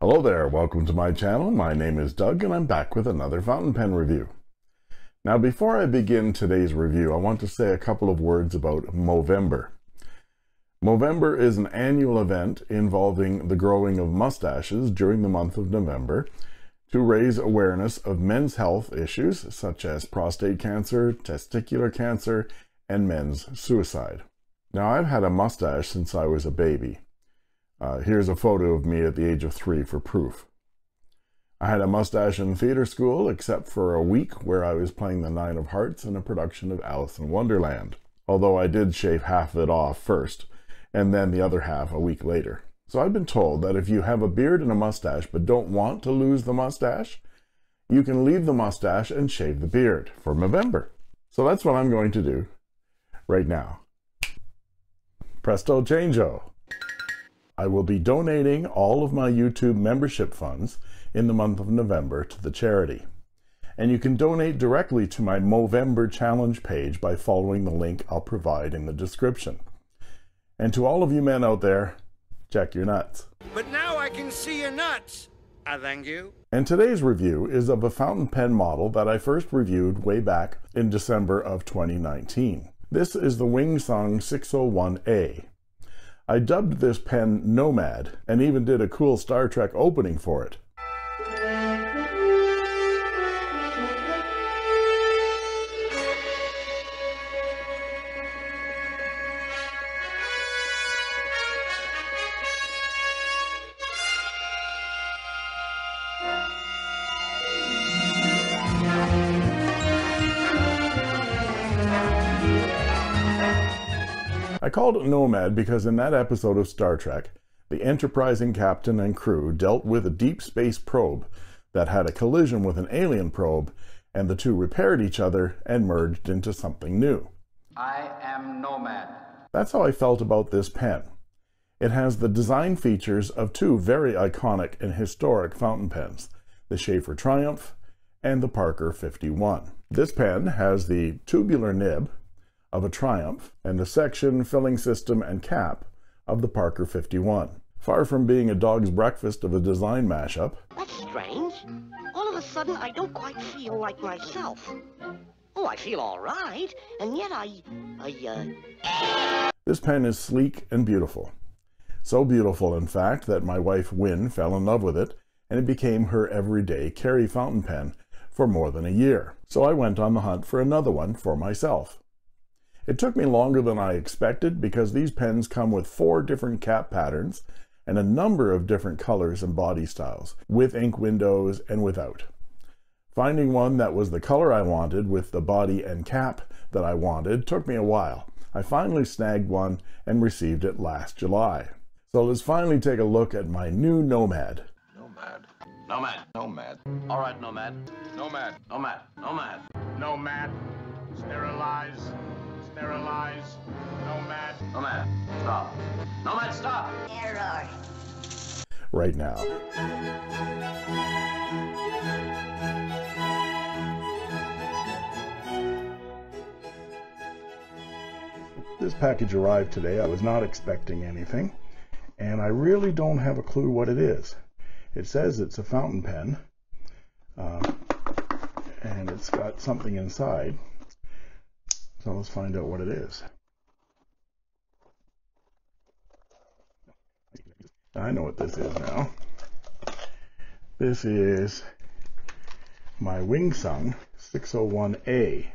Hello there, welcome to my channel. My name is Doug and I'm back with another fountain pen review. Now before I begin today's review, I want to say a couple of words about Movember. Movember is an annual event involving the growing of mustaches during the month of November to raise awareness of men's health issues such as prostate cancer, testicular cancer, and men's suicide. Now I've had a mustache since I was a baby. Here's a photo of me at the age of 3 for proof. I had a mustache in theater school, except for a week where I was playing the 9 of Hearts in a production of Alice in Wonderland, although I did shave half of it off first, and then the other half a week later. So I've been told that if you have a beard and a mustache but don't want to lose the mustache, you can leave the mustache and shave the beard for Movember. So that's what I'm going to do right now. Presto changeo! I will be donating all of my YouTube membership funds in the month of November to the charity. And you can donate directly to my Movember challenge page by following the link I'll provide in the description. And to all of you men out there, check your nuts. But now I can see your nuts. I thank you. And today's review is of a fountain pen model that I first reviewed way back in December of 2019. This is the Wing Sung 601A. I dubbed this pen Nomad, and even did a cool Star Trek opening for it. I called it Nomad because in that episode of Star Trek, the enterprising captain and crew dealt with a deep space probe that had a collision with an alien probe, and the two repaired each other and merged into something new. I am Nomad. That's how I felt about this pen. It has the design features of two very iconic and historic fountain pens, the Sheaffer Triumph and the Parker 51. This pen has the tubular nib of a Triumph and the section, filling system, and cap of the Parker 51. Far from being a dog's breakfast of a design mashup. That's strange. All of a sudden, I don't quite feel like myself. Oh, I feel all right, and yet This pen is sleek and beautiful. So beautiful, in fact, that my wife Wynne fell in love with it, and it became her everyday carry fountain pen for more than a year. So I went on the hunt for another one for myself. It took me longer than I expected because these pens come with 4 different cap patterns and a number of different colors and body styles, with ink windows and without. Finding one that was the color I wanted with the body and cap that I wanted took me a while. I finally snagged one and received it last July. So let's finally take a look at my new Nomad. Nomad. Nomad. Nomad. All right, Nomad. Nomad. Nomad. Nomad. Nomad. Sterilize. Sterilize. Nomad. Nomad, stop. Nomad, stop! Error. Right now. This package arrived today. I was not expecting anything, and I really don't have a clue what it is. It says it's a fountain pen, and it's got something inside. So let's find out what it is. I know what this is now. This is my Wing Sung 601A.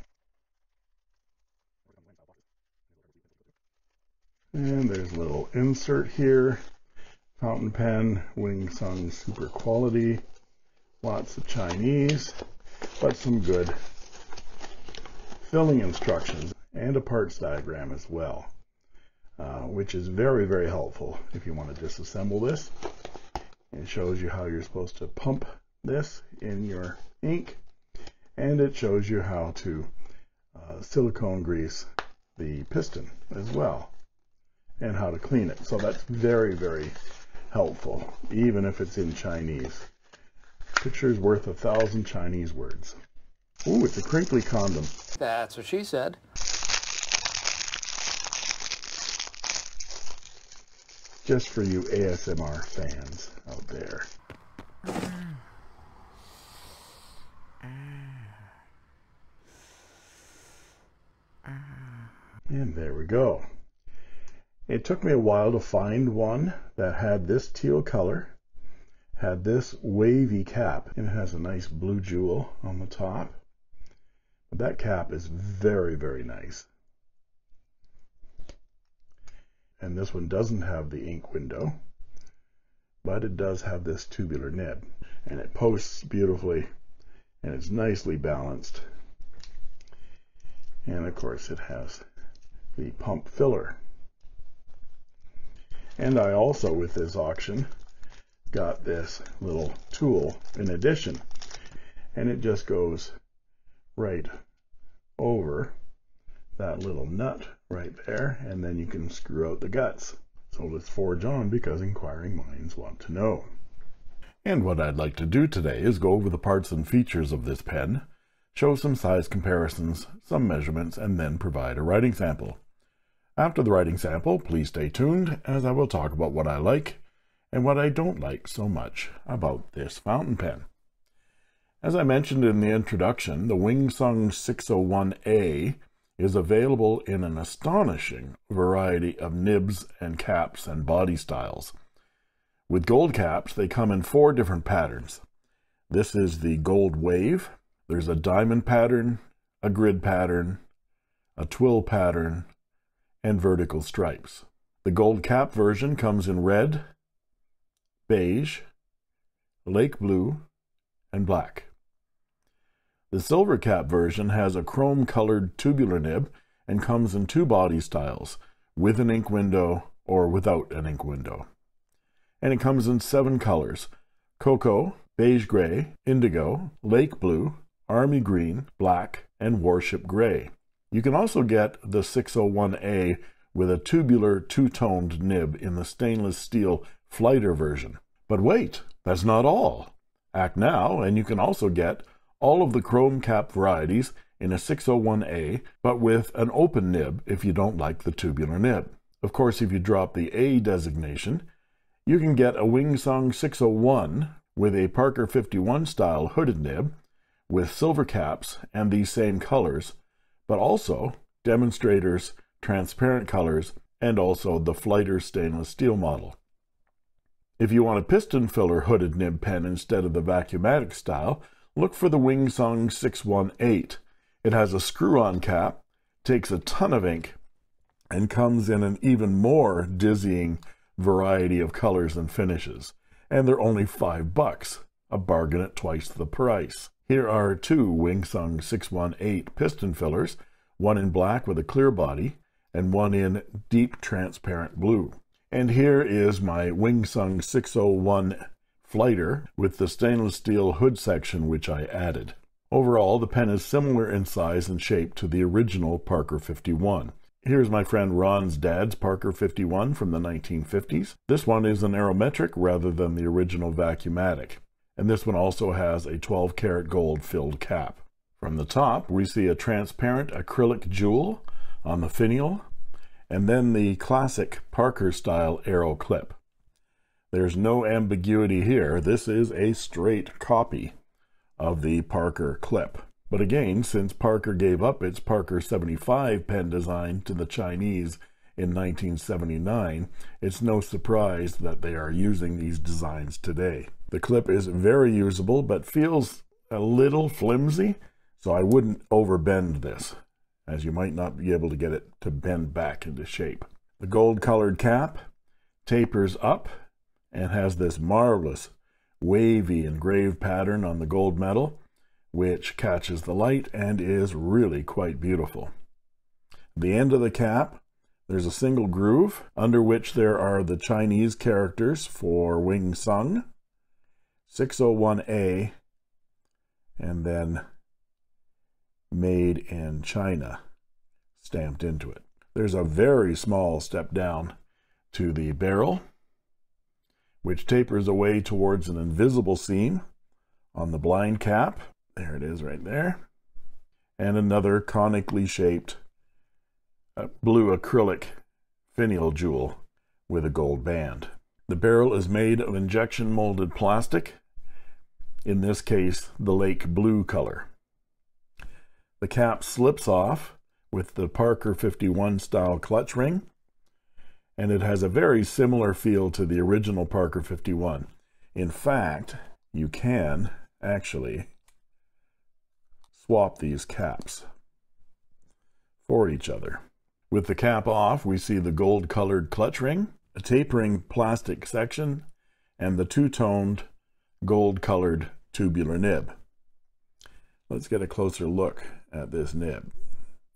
And there's a little insert here. Fountain pen, Wing Sung super quality. Lots of Chinese, but some good filling instructions and a parts diagram as well, which is very, very helpful if you want to disassemble this. It shows you how you're supposed to pump this in your ink, and it shows you how to silicone grease the piston as well, and how to clean it. So that's very, very helpful, even if it's in Chinese. Picture's worth 1,000 Chinese words. Ooh, it's a crinkly condom. That's what she said. Just for you ASMR fans out there. And there we go. It took me a while to find one that had this teal color, had this wavy cap, and it has a nice blue jewel on the top. But that cap is very, very nice. And this one doesn't have the ink window, but it does have this tubular nib, and it posts beautifully, and it's nicely balanced. And of course it has the pump filler. And I also, with this auction, got this little tool in addition, and it just goes right over that little nut right there, and then you can screw out the guts. So let's forge on, because inquiring minds want to know. And what I'd like to do today is go over the parts and features of this pen, show some size comparisons, some measurements, and then provide a writing sample. After the writing sample, please stay tuned, as I will talk about what I like and what I don't like so much about this fountain pen. As I mentioned in the introduction, the Wing Sung 601A is available in an astonishing variety of nibs and caps and body styles. With gold caps, they come in 4 different patterns. This is the gold wave. There's a diamond pattern, a grid pattern, a twill pattern, and vertical stripes. The gold cap version comes in red, beige, lake blue, and black. The silver cap version has a chrome-colored tubular nib and comes in 2 body styles, with an ink window or without an ink window. And it comes in 7 colors: cocoa, beige gray, indigo, lake blue, army green, black, and warship gray. You can also get the 601A with a tubular two-toned nib in the stainless steel Flighter version. But wait, that's not all. Act now, and you can also get all of the chrome cap varieties in a 601A, but with an open nib if you don't like the tubular nib. Of course, if you drop the A designation, you can get a Wing Sung 601 with a Parker 51 style hooded nib, with silver caps and these same colors, but also demonstrators, transparent colors, and also the Flighter stainless steel model. If you want a piston filler hooded nib pen instead of the vacuumatic style, look for the Wing Sung 618. It has a screw-on cap, takes a ton of ink, and comes in an even more dizzying variety of colors and finishes. And they're only $5, a bargain at twice the price. Here are 2 Wing Sung 618 piston fillers, one in black with a clear body, and one in deep transparent blue. And here is my Wing Sung 601 Flighter with the stainless steel hood section, which I added. Overall, the pen is similar in size and shape to the original Parker 51. Here's my friend Ron's dad's Parker 51 from the 1950s. This one is an aerometric rather than the original vacuumatic. And this one also has a 12 karat gold filled cap. From the top, we see a transparent acrylic jewel on the finial, and then the classic Parker style arrow clip. There's no ambiguity here. This is a straight copy of the Parker clip. But again, since Parker gave up its Parker 75 pen design to the Chinese in 1979, it's no surprise that they are using these designs today. The clip is very usable, but feels a little flimsy, so I wouldn't overbend this, as you might not be able to get it to bend back into shape. The gold-colored cap tapers up and has this marvelous wavy engraved pattern on the gold metal, which catches the light and is really quite beautiful. At the end of the cap, there's a single groove under which there are the Chinese characters for Wing Sung, 601A, and then Made in China stamped into it. There's a very small step down to the barrel, which tapers away towards an invisible seam on the blind cap. There it is right there. And another conically shaped blue acrylic finial jewel with a gold band. The barrel is made of injection molded plastic, in this case the lake blue color. The cap slips off with the Parker 51 style clutch ring, and it has a very similar feel to the original Parker 51. In fact, you can actually swap these caps for each other. With the cap off, we see the gold colored clutch ring, a tapering plastic section, and the two-toned gold colored tubular nib. Let's get a closer look at this nib.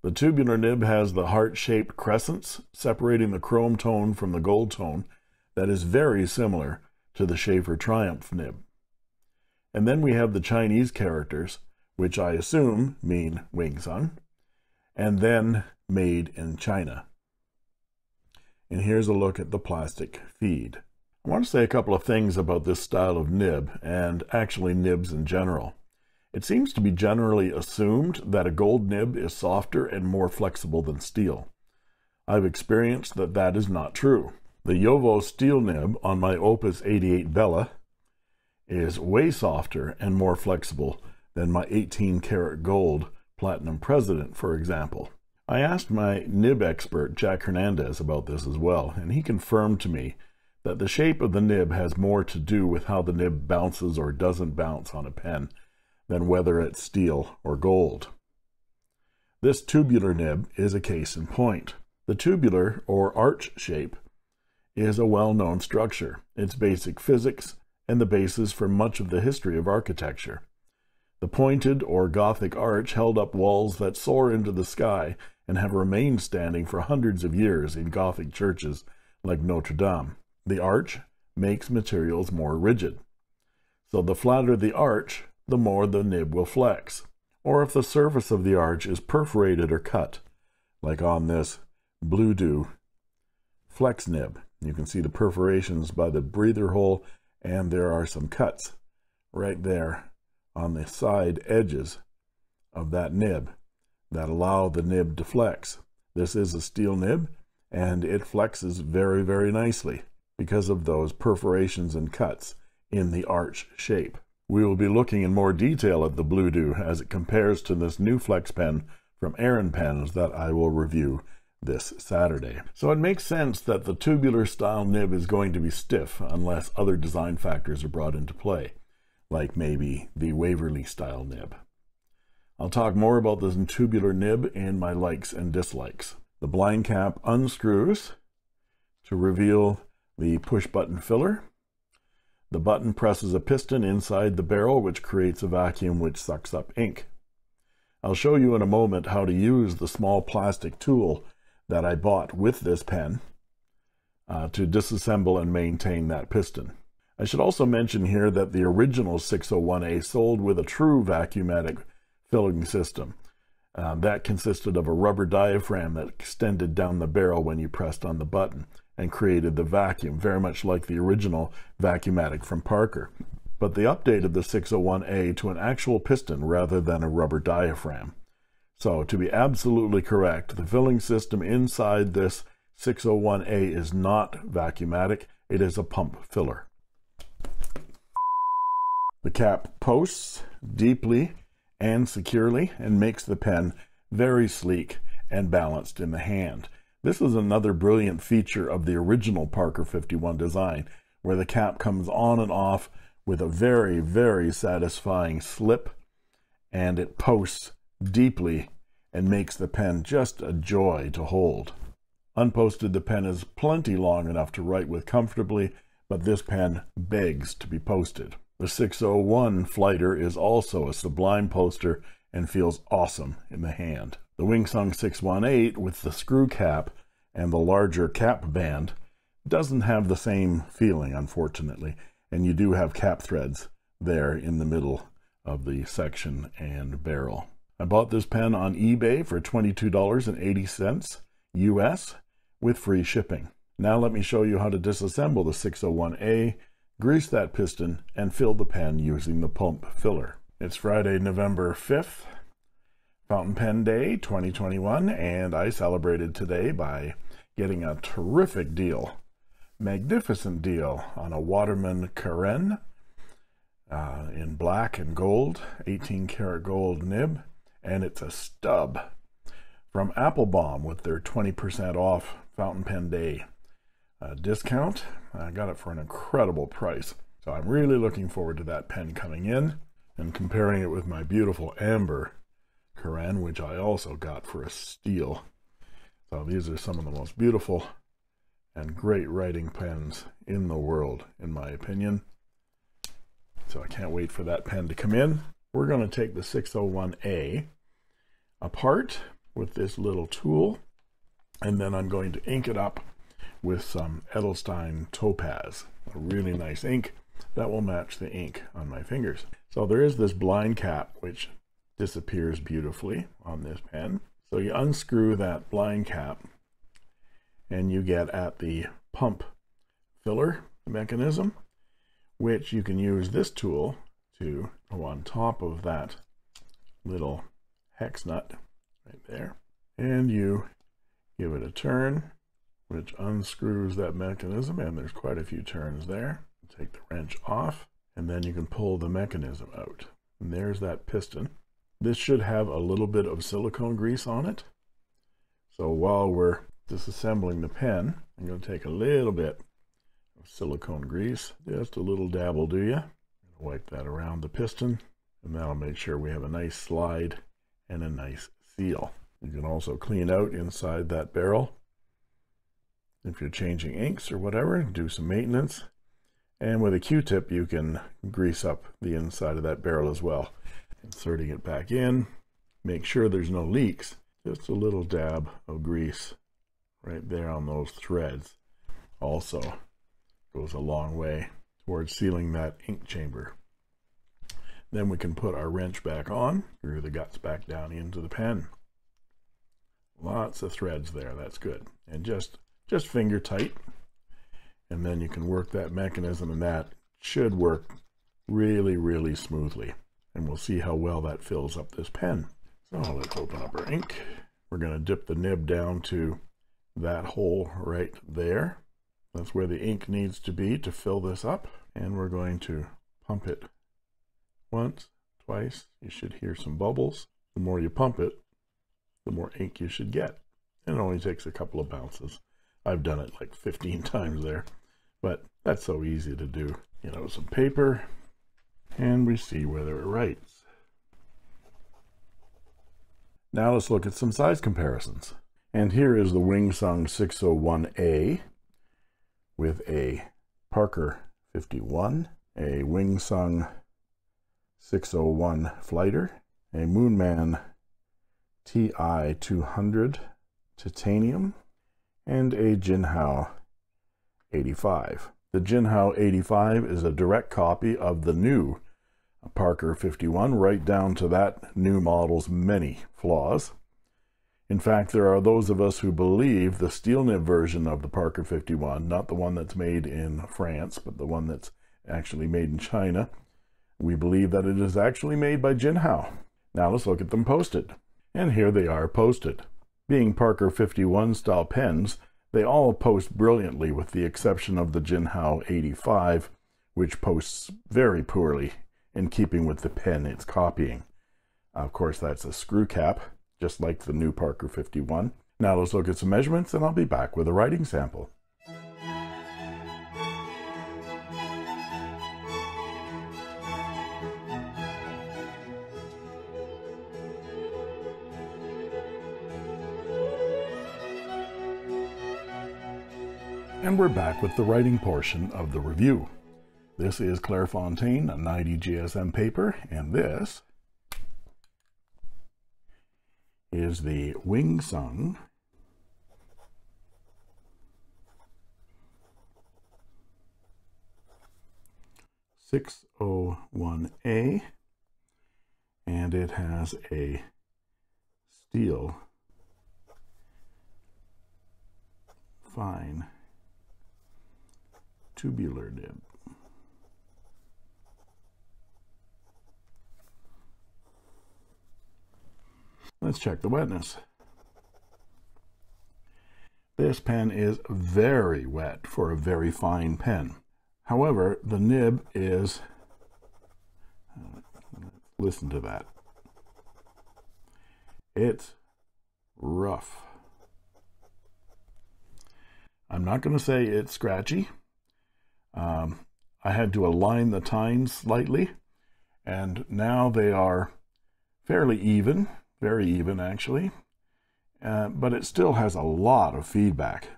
The tubular nib has the heart-shaped crescents separating the chrome tone from the gold tone that is very similar to the Sheaffer Triumph nib. And then we have the Chinese characters, which I assume mean Wing Sung, and then made in China. And here's a look at the plastic feed. I want to say a couple of things about this style of nib, and actually nibs in general. It seems to be generally assumed that a gold nib is softer and more flexible than steel. I've experienced that that is not true. The Yovo steel nib on my Opus 88 Bella is way softer and more flexible than my 18 karat gold Platinum President, for example. I asked my nib expert Jack Hernandez about this as well, and he confirmed to me that the shape of the nib has more to do with how the nib bounces or doesn't bounce on a pen than whether it's steel or gold. This tubular nib is a case in point. The tubular or arch shape is a well-known structure. It's basic physics and the basis for much of the history of architecture. The pointed or Gothic arch held up walls that soar into the sky and have remained standing for hundreds of years in Gothic churches like Notre Dame. The arch makes materials more rigid. So the flatter the arch, the more the nib will flex. Or if the surface of the arch is perforated or cut, like on this Bluedew flex nib. You can see the perforations by the breather hole, and there are some cuts right there on the side edges of that nib that allow the nib to flex. This is a steel nib, and it flexes very, very nicely because of those perforations and cuts in the arch shape. We will be looking in more detail at the Bluedew as it compares to this new flex pen from Aaron Pens that I will review this Saturday. So it makes sense that the tubular style nib is going to be stiff unless other design factors are brought into play, like maybe the Waverly style nib. I'll talk more about this tubular nib in my likes and dislikes. The blind cap unscrews to reveal the push button filler. The button presses a piston inside the barrel, which creates a vacuum which sucks up ink. I'll show you in a moment how to use the small plastic tool that I bought with this pen to disassemble and maintain that piston. I should also mention here that the original 601A sold with a true vacuumatic filling system. That consisted of a rubber diaphragm that extended down the barrel when you pressed on the button and created the vacuum, very much like the original vacuumatic from Parker. But they updated the 601A to an actual piston rather than a rubber diaphragm. So to be absolutely correct, the filling system inside this 601A is not vacuumatic, it is a pump filler. The cap posts deeply and securely and makes the pen very sleek and balanced in the hand. This is another brilliant feature of the original Parker 51 design, where the cap comes on and off with a very, very satisfying slip, and it posts deeply and makes the pen just a joy to hold. Unposted, the pen is plenty long enough to write with comfortably, but this pen begs to be posted. The 601 Flighter is also a sublime poster and feels awesome in the hand. The Wing Sung 618 with the screw cap and the larger cap band doesn't have the same feeling, unfortunately, and you do have cap threads there in the middle of the section and barrel. I bought this pen on eBay for $22.80 US with free shipping. Now let me show you how to disassemble the 601A, grease that piston, and fill the pen using the pump filler. It's Friday, November 5th, Fountain Pen Day 2021, and I celebrated today by getting a terrific deal magnificent deal on a Waterman Carène in black and gold, 18 karat gold nib, and it's a stub from Applebaum with their 20% off fountain pen day discount. I got it for an incredible price, so I'm really looking forward to that pen coming in and comparing it with my beautiful amber Carène, which I also got for a steal. So these are some of the most beautiful and great writing pens in the world, in my opinion. So I can't wait for that pen to come in. We're going to take the 601A apart with this little tool, and then I'm going to ink it up with some Edelstein Topaz, a really nice ink that will match the ink on my fingers. So there is this blind cap which disappears beautifully on this pen. So you unscrew that blind cap and you get at the pump filler mechanism, which you can use this tool to go on top of that little hex nut right there, and you give it a turn, which unscrews that mechanism, and there's quite a few turns there. Take the wrench off, and then you can pull the mechanism out, and there's that piston. This should have a little bit of silicone grease on it, so while we're disassembling the pen, I'm going to take a little bit of silicone grease, just a little dabble, do ya? Wipe that around the piston, and that'll make sure we have a nice slide and a nice seal. You can also clean out inside that barrel if you're changing inks or whatever, do some maintenance, and with a Q-tip you can grease up the inside of that barrel as well. Inserting it back in, make sure there's no leaks, just a little dab of grease right there on those threads also goes a long way towards sealing that ink chamber. Then we can put our wrench back on, screw the guts back down into the pen. Lots of threads there, that's good, and just finger tight, and then you can work that mechanism, and that should work really smoothly, and we'll see how well that fills up this pen. So let's open up our ink. We're going to dip the nib down to that hole right there. That's where the ink needs to be to fill this up, and we're going to pump it once, twice. You should hear some bubbles. The more you pump it, the more ink you should get, and it only takes a couple of bounces. I've done it like 15 times there, but that's so easy to do. You know, some paper, and we see whether it writes. Now let's look at some size comparisons. And here is the Wing Sung 601A with a Parker 51, a Wing Sung 601 Flighter, a Moonman TI 200 Titanium, and a Jinhao 85. The Jinhao 85 is a direct copy of the new Parker 51, right down to that new model's many flaws. In fact, there are those of us who believe the steel nib version of the Parker 51, not the one that's made in France, but the one that's actually made in China, we believe that it is actually made by Jinhao. Now let's look at them posted. And here they are posted. Being Parker 51 style pens, they all post brilliantly, with the exception of the Jinhao 85, which posts very poorly in keeping with the pen it's copying. Of course, that's a screw cap, just like the new Parker 51. Now let's look at some measurements, and I'll be back with a writing sample. And we're back with the writing portion of the review. This is Clairefontaine, a 90 GSM paper, and this is the Wing Sung 601A, and it has a steel fine tubular nib. Let's check the wetness. This pen is very wet for a very fine pen. However, the nib is, listen to that, it's rough. I'm not going to say it's scratchy. I had to align the tines slightly, and now they are fairly even, very even actually, but it still has a lot of feedback.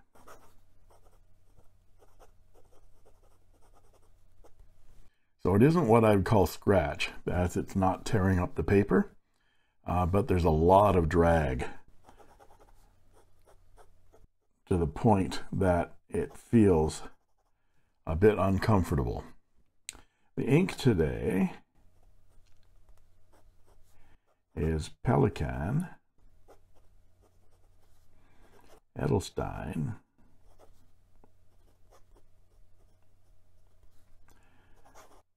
So it isn't what I would call scratch, as it's not tearing up the paper, but there's a lot of drag to the point that it feels a bit uncomfortable. The ink today is Pelican, Edelstein,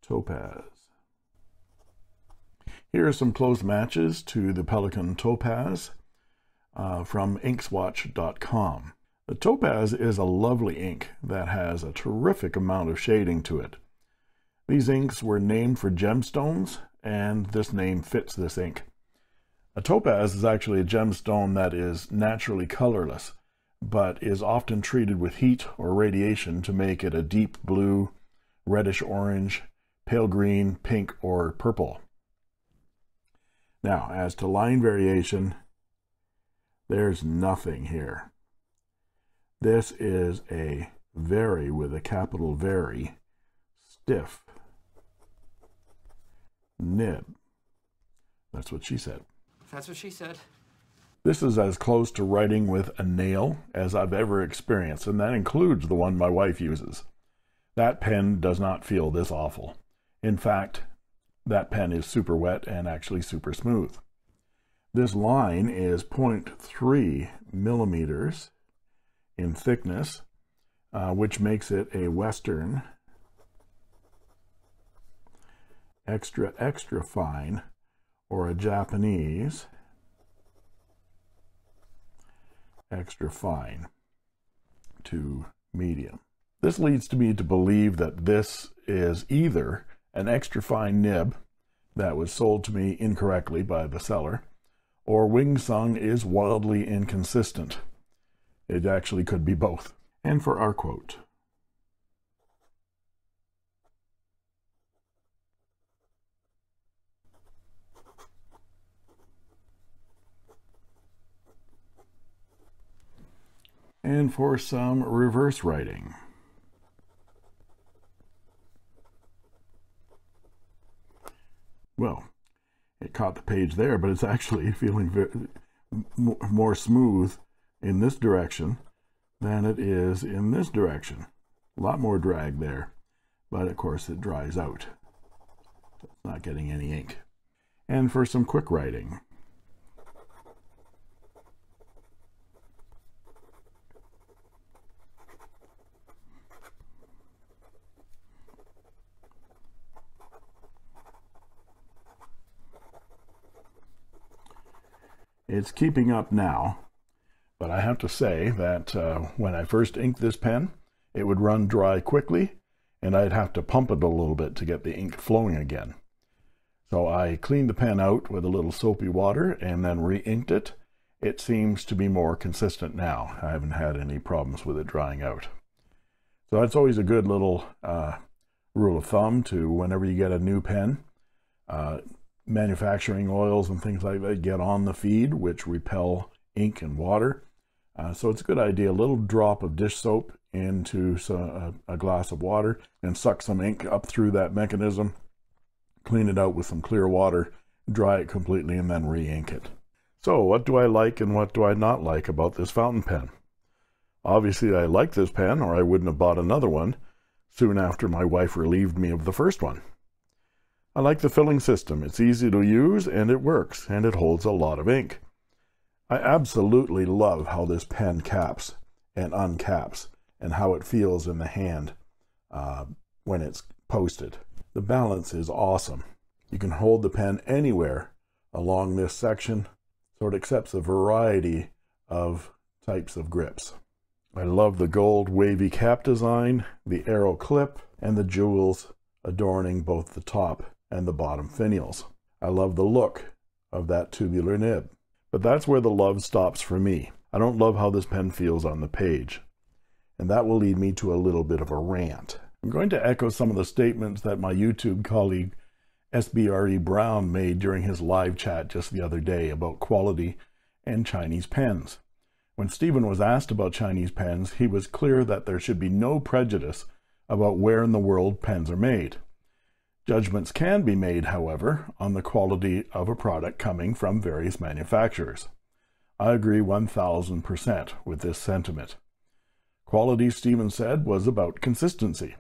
Topaz. Here are some close matches to the Pelican Topaz from Inkswatch.com. The Topaz is a lovely ink that has a terrific amount of shading to it. These inks were named for gemstones, and this name fits this ink. A topaz is actually a gemstone that is naturally colorless, but is often treated with heat or radiation to make it a deep blue, reddish orange, pale green, pink, or purple. Now, as to line variation, there's nothing here. This is a very, with a capital very, stiff nib. That's what she said. That's what she said. This is as close to writing with a nail as I've ever experienced, and that includes the one my wife uses. That pen does not feel this awful. In fact, that pen is super wet and actually super smooth. This line is 0.3 millimeters in thickness, which makes it a Western extra extra fine or a Japanese extra fine to medium. This leads me to believe that this is either an extra fine nib that was sold to me incorrectly by the seller, or Wing Sung is wildly inconsistent. It actually could be both. And for our quote. And for some reverse writing. Well, it caught the page there, but it's actually feeling more smooth in this direction than it is in this direction. A lot more drag there, but of course it dries out. It's not getting any ink. And for some quick writing. It's keeping up now, but I have to say that when I first inked this pen, it would run dry quickly, and I'd have to pump it a little bit to get the ink flowing again. So I cleaned the pen out with a little soapy water and then re-inked it. It seems to be more consistent now. I haven't had any problems with it drying out. So that's always a good little rule of thumb to whenever you get a new pen. Manufacturing oils and things like that get on the feed, which repel ink and water, so it's a good idea. A little drop of dish soap into a glass of water and suck some ink up through that mechanism, clean it out with some clear water, dry it completely, and then re-ink it. So what do I like and what do I not like about this fountain pen? Obviously I like this pen, or I wouldn't have bought another one soon after my wife relieved me of the first one. I like the filling system. It's easy to use, and it works, and it holds a lot of ink. I absolutely love how this pen caps and uncaps, and how it feels in the hand when it's posted. The balance is awesome. You can hold the pen anywhere along this section, so it accepts a variety of types of grips. I love the gold wavy cap design, the arrow clip, and the jewels adorning both the top and the bottom finials. I love the look of that tubular nib. But that's where the love stops for me. I don't love how this pen feels on the page. And that will lead me to a little bit of a rant. I'm going to echo some of the statements that my YouTube colleague SBRE Brown made during his live chat just the other day about quality and Chinese pens. When Stephen was asked about Chinese pens, he was clear that there should be no prejudice about where in the world pens are made. Judgments can be made, however, on the quality of a product coming from various manufacturers. I agree 1,000% with this sentiment. Quality, Stephen said, was about consistency.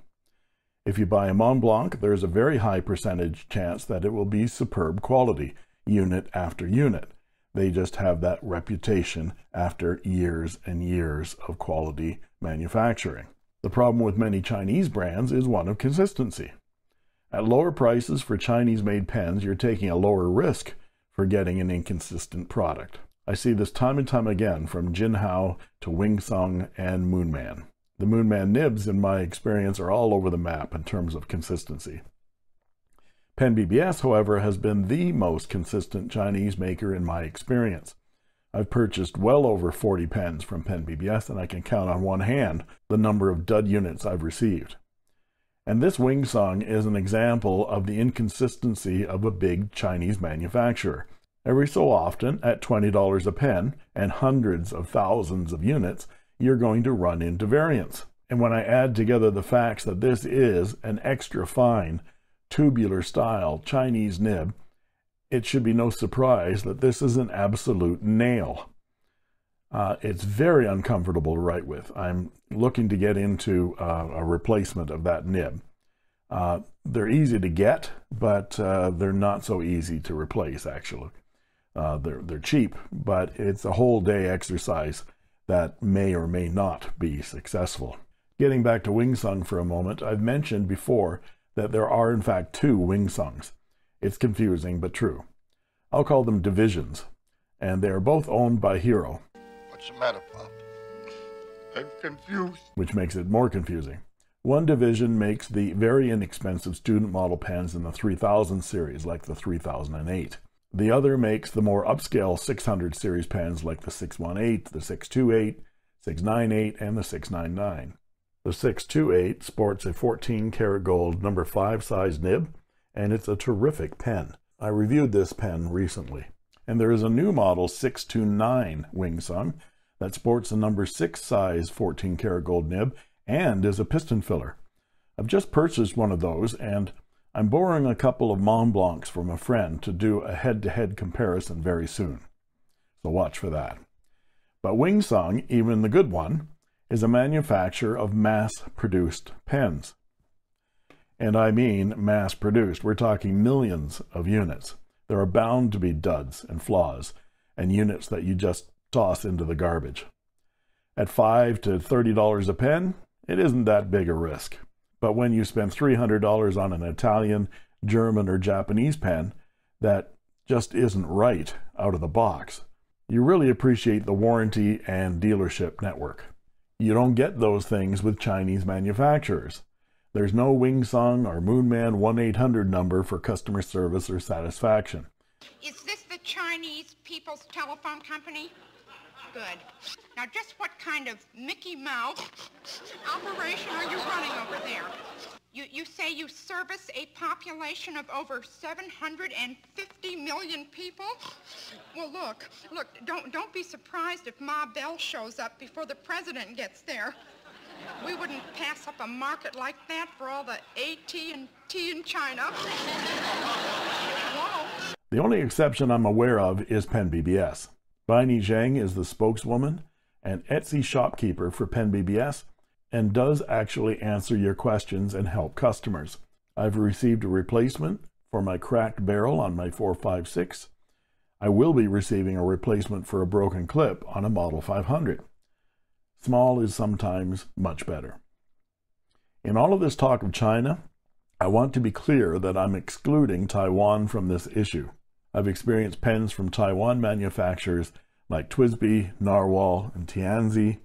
If you buy a Mont Blanc, there is a very high percentage chance that it will be superb quality, unit after unit. They just have that reputation after years and years of quality manufacturing. The problem with many Chinese brands is one of consistency. At lower prices for Chinese-made pens, you're taking a lower risk for getting an inconsistent product. I see this time and time again, from Jinhao to Wing Sung and Moonman. The Moonman nibs, in my experience, are all over the map in terms of consistency. PenBBS, however, has been the most consistent Chinese maker in my experience. I've purchased well over 40 pens from PenBBS, and I can count on one hand the number of dud units I've received. And this Wing Sung is an example of the inconsistency of a big Chinese manufacturer. Every so often, at $20 a pen and hundreds of thousands of units, you're going to run into variance. And when I add together the facts that this is an extra fine, tubular style Chinese nib, it should be no surprise that this is an absolute nail. It's very uncomfortable to write with. I'm looking to get into a replacement of that nib. They're easy to get, but they're not so easy to replace, actually. They're cheap, but it's a whole day exercise that may or may not be successful. Getting back to Wing Sung for a moment, I've mentioned before that there are in fact two Wing Sungs. It's confusing, but true. I'll call them divisions, and they are both owned by Hero. What's the matter, Pop? I'm confused. Which makes it more confusing. One division makes the very inexpensive student model pens in the 3000 series, like the 3008. The other makes the more upscale 600 series pens, like the 618, the 628, 698, and the 699. The 628 sports a 14 karat gold number 5 size nib, and it's a terrific pen. I reviewed this pen recently. And there is a new model 629 Wing Sung that sports a number 6 size 14 karat gold nib and is a piston filler. I've just purchased one of those, and I'm borrowing a couple of Mont Blancs from a friend to do a head-to-head comparison very soon. So watch for that. But Wing Sung, even the good one, is a manufacturer of mass-produced pens. And I mean mass-produced. We're talking millions of units. There are bound to be duds and flaws and units that you just toss into the garbage. At $5 to $30 a pen, it isn't that big a risk. But when you spend $300 on an Italian, German, or Japanese pen that just isn't right out of the box, you really appreciate the warranty and dealership network. You don't get those things with Chinese manufacturers. There's no Wing Sung or Moonman 1-800 number for customer service or satisfaction. Is this the Chinese People's Telephone Company? Good. Now, just what kind of Mickey Mouse operation are you running over there? You say you service a population of over 750 million people? Well, look, don't be surprised if Ma Bell shows up before the president gets there. We wouldn't pass up a market like that for all the AT&T in China. Whoa. The only exception I'm aware of is PenBBS. Baini Zhang is the spokeswoman and Etsy shopkeeper for PenBBS and does actually answer your questions and help customers. I've received a replacement for my cracked barrel on my 456. I will be receiving a replacement for a broken clip on a Model 500. Small is sometimes much better. In all of this talk of China, I want to be clear that I'm excluding Taiwan from this issue. I've experienced pens from Taiwan manufacturers like Twisby, Narwhal, and Tianzi,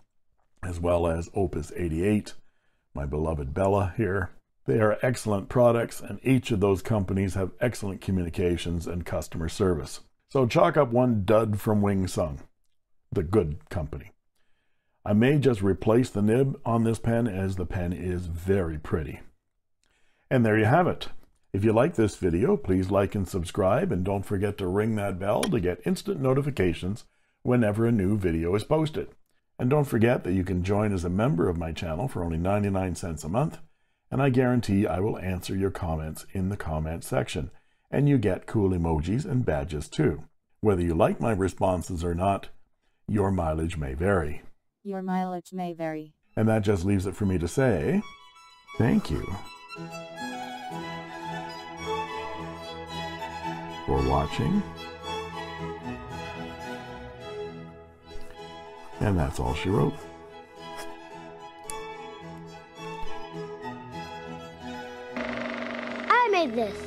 as well as Opus 88, my beloved Bella here. They are excellent products, and each of those companies have excellent communications and customer service. So chalk up one dud from Wing Sung, the good company. I may just replace the nib on this pen, as the pen is very pretty. And there you have it. If you like this video, please like and subscribe, and don't forget to ring that bell to get instant notifications whenever a new video is posted. And don't forget that you can join as a member of my channel for only 99 cents a month, and I guarantee I will answer your comments in the comment section, and you get cool emojis and badges too. Whether you like my responses or not, your mileage may vary. Your mileage may vary. And that just leaves it for me to say, thank you for watching. And that's all she wrote. I made this.